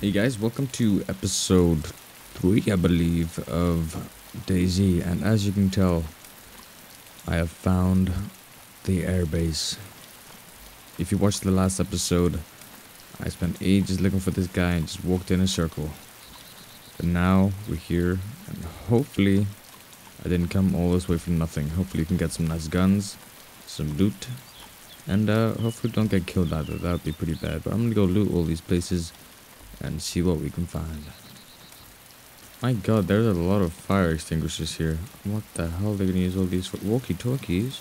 Hey guys, welcome to episode 3, I believe, of DayZ, and as you can tell, I have found the airbase. If you watched the last episode, I spent ages looking for this guy and just walked in a circle. But now we're here, and hopefully I didn't come all this way for nothing. Hopefully you can get some nice guns, some loot, and hopefully don't get killed either. That would be pretty bad. But I'm gonna go loot all these places and see what we can find. My god, there's a lot of fire extinguishers here. What the hell are they gonna use all these for? Walkie-talkies?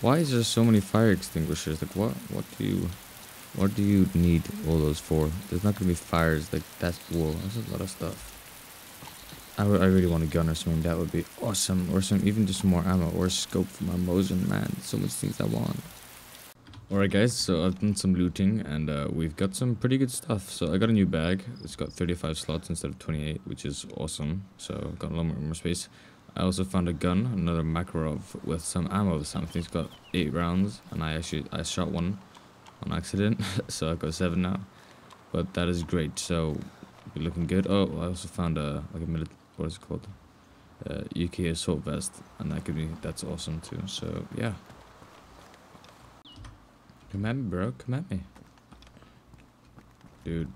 Why is there so many fire extinguishers? Like what do you need all those for? There's not gonna be fires. Like that's wool. That's a lot of stuff. I really want a gun or something. That would be awesome. Or some, even just some more ammo or a scope for my Mosin, man. So much things I want. Alright guys, so I've done some looting and we've got some pretty good stuff. So I got a new bag. It's got 35 slots instead of 28, which is awesome. So I've got a lot more space. I also found a gun, another Makarov with some ammo. This time I think it's got 8 rounds, and I shot one on accident, so I've got 7 now. But that is great. So we're looking good. Oh, I also found a UK assault vest, and that's awesome too. So yeah. Come at me, bro. Come at me. Dude,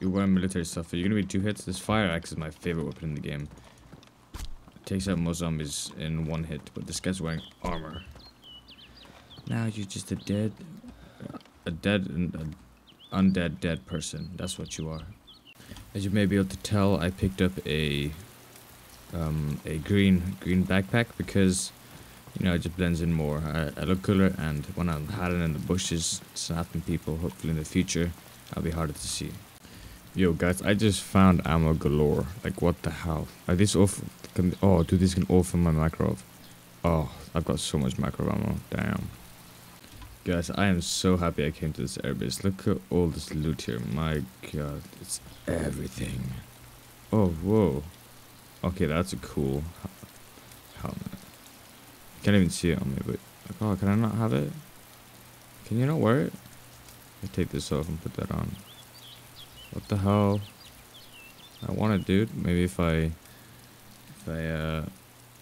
you're wearing military stuff. Are you gonna be 2 hits? This fire axe is my favorite weapon in the game. It takes out most zombies in 1 hit, but this guy's wearing armor. Now you're just an undead person. That's what you are. As you may be able to tell, I picked up a green backpack because, you know, it just blends in more. I look cooler, and when I'm hiding in the bushes, sniping people, hopefully in the future, I'll be harder to see. Yo guys, I just found ammo galore. Like, what the hell? Are these all from, oh, dude, this can all from my Makarov. Oh, I've got so much Makarov ammo. Damn. Guys, I am so happy I came to this airbase. Look at all this loot here. My god, it's everything. Oh, whoa. Okay, that's a cool helmet. Can't even see it on me, but oh, can I not have it? Can you not wear it? I take this off and put that on. What the hell? I want it, dude. Maybe if I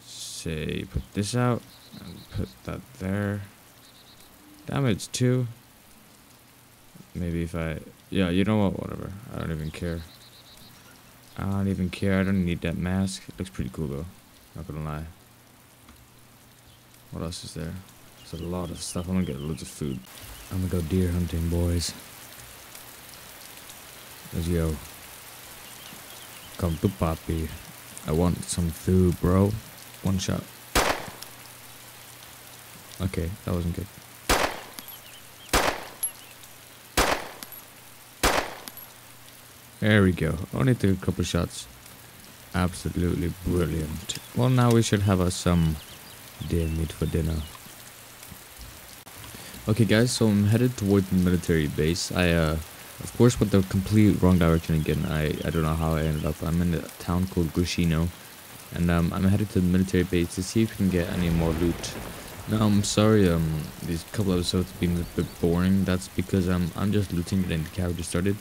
say put this out and put that there. Damage too. Maybe if I, yeah, you know what? Whatever. I don't even care. I don't even care. I don't need that mask. It looks pretty cool though. Not gonna lie. What else is there? There's a lot of stuff. I'm gonna get loads of food. I'm gonna go deer hunting, boys. Let's go. Come to papi. I want some food, bro. One shot. Okay, that wasn't good. There we go. Only took a couple shots. Absolutely brilliant. Well, now we should have us some deer meat for dinner. Okay guys, so I'm headed toward the military base. I of course went the complete wrong direction again. I don't know how I ended up. I'm in a town called Gushino, and I'm headed to the military base to see if we can get any more loot. Now I'm sorry these couple episodes have been a bit boring. That's because I'm just looting getting the character started,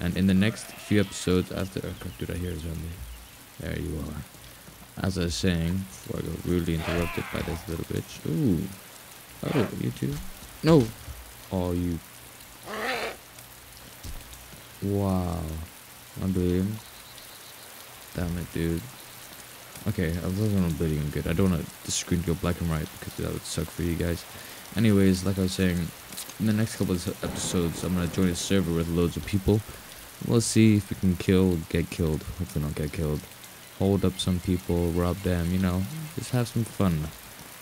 and in the next few episodes after, oh, dude, I hear a zombie. There you are. As I was saying, before I got rudely interrupted by this little bitch. Ooh. Oh, you too? No! Oh, you. Wow. Unbelievable. Damn it, dude. Okay, I wasn't unbelievable good. I don't want the screen to go black and white because that would suck for you guys. Anyways, like I was saying, in the next couple of episodes, I'm going to join a server with loads of people. We'll see if we can kill, get killed. Hopefully not get killed. Hold up some people, rob them, you know, just have some fun.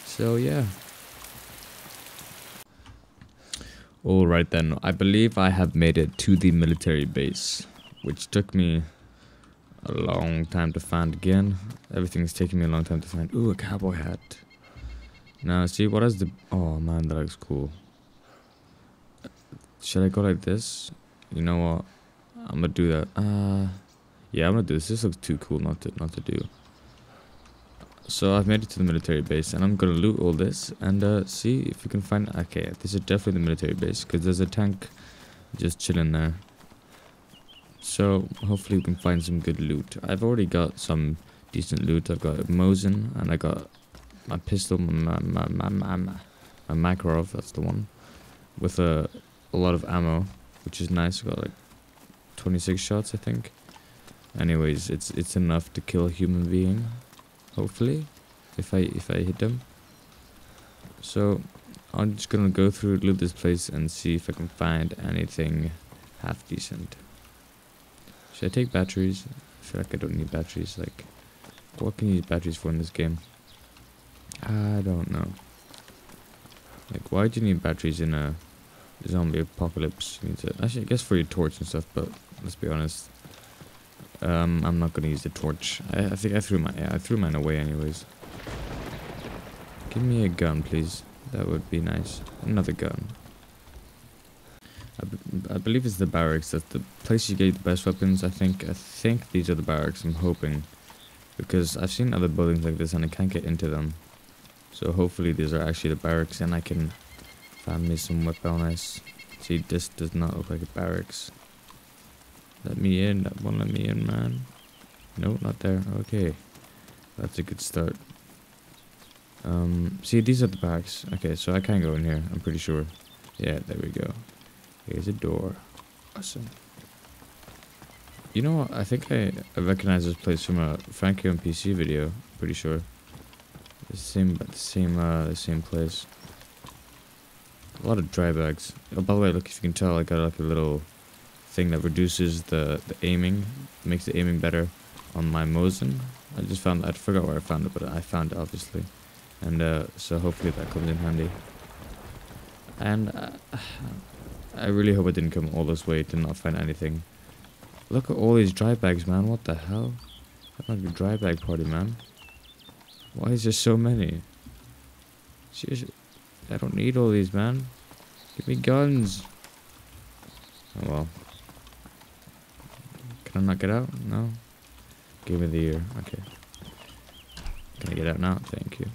So yeah. Alright then, I believe I have made it to the military base, which took me a long time to find again. Everything's taking me a long time to find. Ooh, a cowboy hat. Now see, what is the, oh man, that looks cool. Should I go like this? You know what, I'm gonna do that. Yeah, I'm gonna do this. This looks too cool not to do. So I've made it to the military base, and I'm gonna loot all this and see if we can find. Okay, this is definitely the military base because there's a tank just chilling there. So hopefully we can find some good loot. I've already got some decent loot. I've got Mosin and I got my pistol, my Makarov, that's the one, with a lot of ammo, which is nice. I got like 26 shots, I think. Anyways, it's enough to kill a human being, hopefully, if I hit them. So I'm just gonna go through, loot this place, and see if I can find anything half decent. Should I take batteries? I feel like I don't need batteries. Like, what can you use batteries for in this game? I don't know. Like, why do you need batteries in a zombie apocalypse? You need to, actually, I guess for your torch and stuff. But let's be honest, I'm not gonna use the torch. I think I threw mine away anyways. Give me a gun, please. That would be nice. Another gun. I believe it's the barracks. That's the place you get the best weapons. I think these are the barracks. I'm hoping, because I've seen other buildings like this and I can't get into them. So hopefully these are actually the barracks, and I can find me some weapons. See, this does not look like a barracks. Let me in. That won't let me in, man. No, not there. Okay, that's a good start. See, these are the barracks. Okay, so I can't go in here, I'm pretty sure. Yeah, there we go. Here's a door. Awesome. You know what? I think I recognize this place from a Frankie on PC video. Pretty sure. The same place. A lot of dry bags. Oh, by the way, look, if you can tell, I got like a little thing that reduces the aiming, makes the aiming better on my Mosin. I just found that. I forgot where I found it, but I found it obviously. And so hopefully that comes in handy. And I really hope I didn't come all this way to not find anything. Look at all these dry bags, man. What the hell? That might be a dry bag party, man. Why is there so many? Seriously, I don't need all these, man. Give me guns. Oh well. Can I not get out? No. Give me the ear. Okay. Can I get out now? Thank you.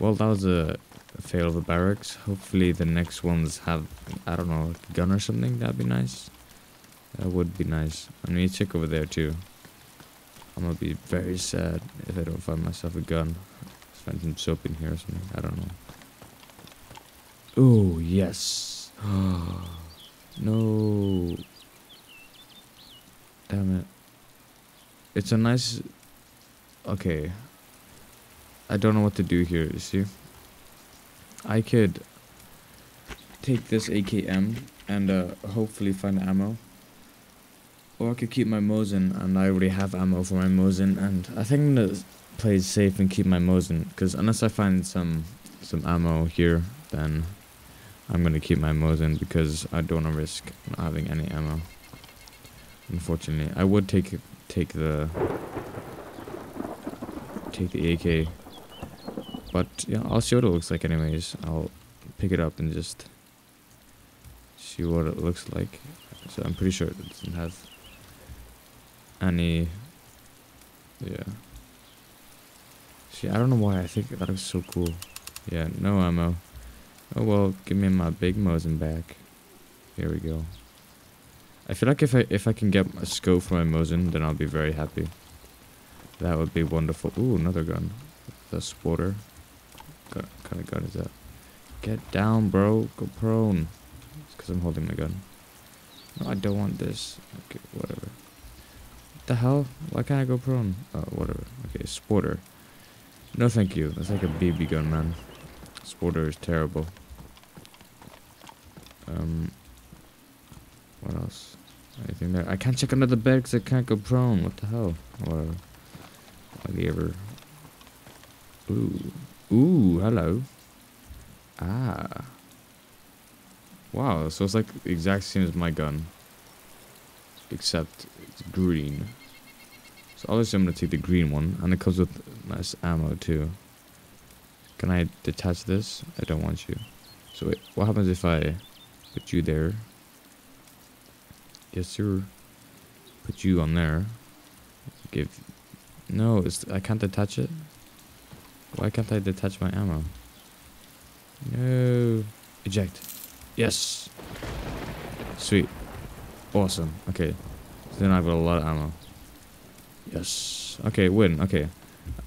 Well, that was a fail of a barracks. Hopefully the next ones have, I don't know, a gun or something. That'd be nice. That would be nice. I need to check over there too. I'm gonna be very sad if I don't find myself a gun. Let's find some soap in here or something. I don't know. Oh yes. No. Damn it. It's a nice... Okay. I don't know what to do here, you see. I could take this AKM and hopefully find ammo. Or I could keep my Mosin, and I already have ammo for my Mosin, and I think I'm gonna play safe and keep my Mosin, because unless I find some ammo here, then I'm gonna keep my Mosin, because I don't wanna risk not having any ammo. Unfortunately, I would take the AK. But yeah, I'll see what it looks like anyways. I'll pick it up and just see what it looks like. So I'm pretty sure it doesn't have any... Yeah. See, I don't know why I think that is so cool. Yeah, no ammo. Oh well, give me my big Mosin back. Here we go. I feel like if I can get a scope for my Mosin, then I'll be very happy. That would be wonderful. Ooh, another gun. The Sporter. What kind of gun is that? Get down, bro. Go prone. It's because I'm holding my gun. No, I don't want this. Okay, whatever. What the hell? Why can't I go prone? Whatever. Okay, Sporter. No, thank you. That's like a BB gun, man. Sporter is terrible. What else? Anything there? I can't check under the bed because I can't go prone. What the hell? Whatever. Whatever. Ooh. Ooh, hello. Ah. Wow, so it's like the exact same as my gun. Except it's green. So obviously I'm gonna take the green one, and it comes with nice ammo too. Can I detach this? I don't want you. So wait, what happens if I put you there? Yes sir. Put you on there. Give... No, it's... I can't detach it. Why can't I detach my ammo? No. Eject. Yes. Sweet. Awesome. Okay. Then I've got a lot of ammo. Yes. Okay, win. Okay.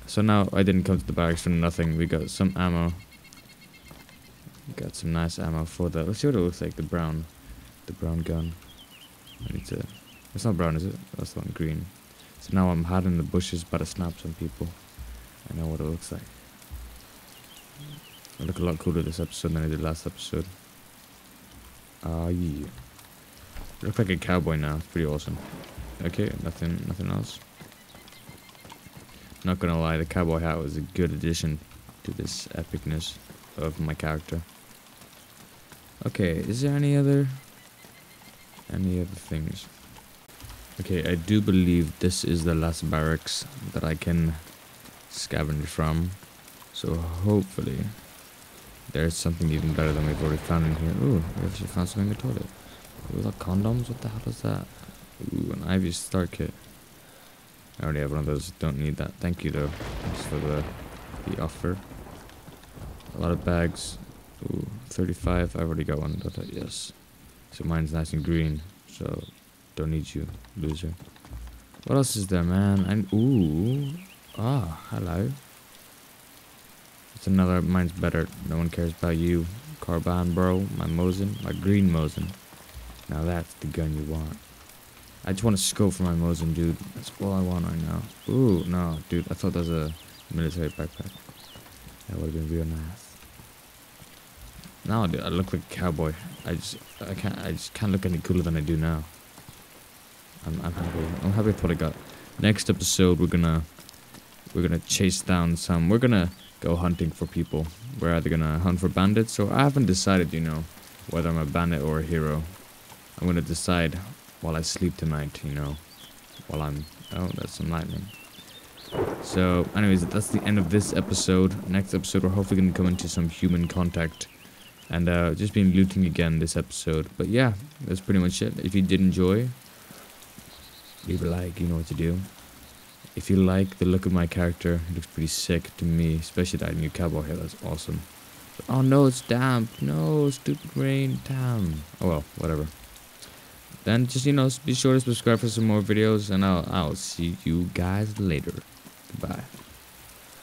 So now I didn't come to the barracks for nothing. We got some ammo. Got some nice ammo for that. Let's see what it looks like. The brown gun. I need to. It's not brown, is it? That's the one green. So now I'm hiding in the bushes, but I snapped some people. I know what it looks like. I look a lot cooler this episode than I did last episode. Yeah. I look like a cowboy now. It's pretty awesome. Okay, nothing else. Not gonna lie, the cowboy hat was a good addition to this epicness of my character. Okay, is there any other things? Okay, I do believe this is the last barracks that I can scavenge from. So hopefully there's something even better than we've already found in here. Ooh, we actually found something in the toilet. Was that condoms? What the hell is that? Ooh, an Ivy Star kit. I already have one of those. Don't need that. Thank you though. Thanks for the offer. A lot of bags. Ooh, 35. I've already got one. Yes. So mine's nice and green. So don't need you, loser. What else is there, man? Ooh. Ah, hello. It's another. Mine's better. No one cares about you, Carbine, bro. My Mosin. My green Mosin. Now that's the gun you want. I just want to scope for my Mosin, dude. That's all I want right now. Ooh, no, dude. I thought that was a military backpack. That would have been real nice. Now I look like a cowboy. I just can't look any cooler than I do now. I'm happy. I'm happy with what I got. Next episode, we're gonna chase down some. We're gonna go hunting for people. We're either gonna hunt for bandits, or I haven't decided, you know, whether I'm a bandit or a hero. I'm gonna decide while I sleep tonight, you know, while I'm... Oh, that's some lightning. So, anyways, that's the end of this episode. Next episode, we're hopefully going to come into some human contact. And just been looting again this episode. But yeah, that's pretty much it. If you did enjoy, leave a like, you know what to do. If you like the look of my character, it looks pretty sick to me. Especially that new cowboy hair, that's awesome. But, oh no, it's damp. No, stupid rain, damn. Oh well, whatever. Then just, you know, be sure to subscribe for some more videos, and I'll see you guys later. Goodbye.